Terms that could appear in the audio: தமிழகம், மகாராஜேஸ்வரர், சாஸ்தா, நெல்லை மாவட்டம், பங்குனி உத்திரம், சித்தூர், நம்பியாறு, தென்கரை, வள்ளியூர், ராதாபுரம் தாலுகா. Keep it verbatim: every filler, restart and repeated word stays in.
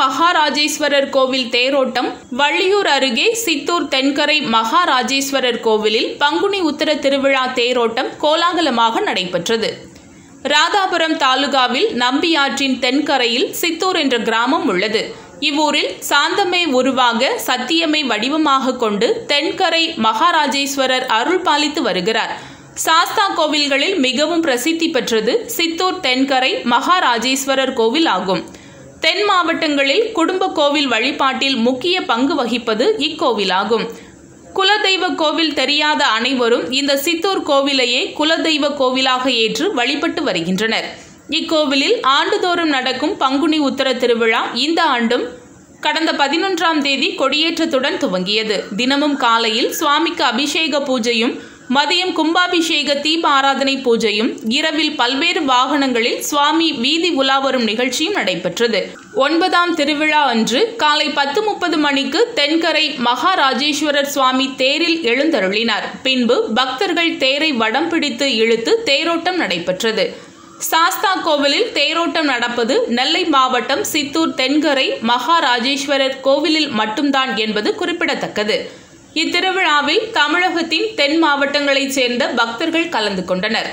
மகாராஜேஸ்வரர் கோவில் தேரோட்டம் வள்ளியூர் அருகே சித்தூர் தென்கரை மகாராஜேஸ்வரர் கோவிலில் பங்குனி உத்திர திருவிழா தேரோட்டம் கோலாகலமாக நடைபெற்றது. ராதாபுரம் தாலுகாவில் நம்பி ஆற்றின் தென்கரையில் சித்தூர் என்ற கிராமம் உள்ளது. இவ்வூரில் சாந்தமே உருவாக சத்தியமே வடிவமாக கொண்டு தென்கரை மகாராஜேஸ்வரர் அருள் பாலித்து வருகிறார். சாஸ்தா கோவில்களில் மிகவும் பிரசித்தி பெற்றது சித்தூர் தென்கரை மகாராஜேஸ்வரர் கோவில் ஆகும். தென் மாவட்டங்களில் குடும்ப கோவில் வழிபாட்டில் முக்கிய பங்கு வகிப்பது இக்கோவிலாகும். குலதெய்வ கோவில் தெரியாத அனைவரும் இந்த சித்தூர் கோவிலையே குலதெய்வ கோவிலாக ஏற்று வழிபட்டு வருகின்றனர். இக்கோவிலில் ஆண்டுதோறும் நடக்கும் பங்குனி உத்திர திருவிழா இந்த ஆண்டும் கடந்த பதினொன்றாம் தேதி கொடியேற்றத்துடன் துவங்கியது. தினமும் காலையில் சுவாமிக்கு அபிஷேக பூஜையும் மதியம் கும்பாபி சேக தீபாராதனை பூஜையும் இரவில் பல்வேறு வாகனங்களில் சுவாமி வீதி உலாவரும் நிகழ்ச்சியும் நடைபெற்றது. ஒன்பதாம் திருவிழா அன்று காலை பத்து முப்பது மணிக்கு தென்கரை மகாராஜேஸ்வரர் சுவாமி தேரில் எழுந்தருளினார். பின்பு பக்தர்கள் தேரை வடம் பிடித்து இழுத்து தேரோட்டம் நடைபெற்றது. சாஸ்தா கோவிலில் தேரோட்டம் நடப்பது நெல்லை மாவட்டம் சித்தூர் தென்கரை மகாராஜேஸ்வரர் கோவிலில் மட்டும்தான் என்பது குறிப்பிடத்தக்கது. இத்திருவிழாவில் தமிழகத்தின் தென் மாவட்டங்களைச் சேர்ந்த பக்தர்கள் கலந்து கொண்டனர்.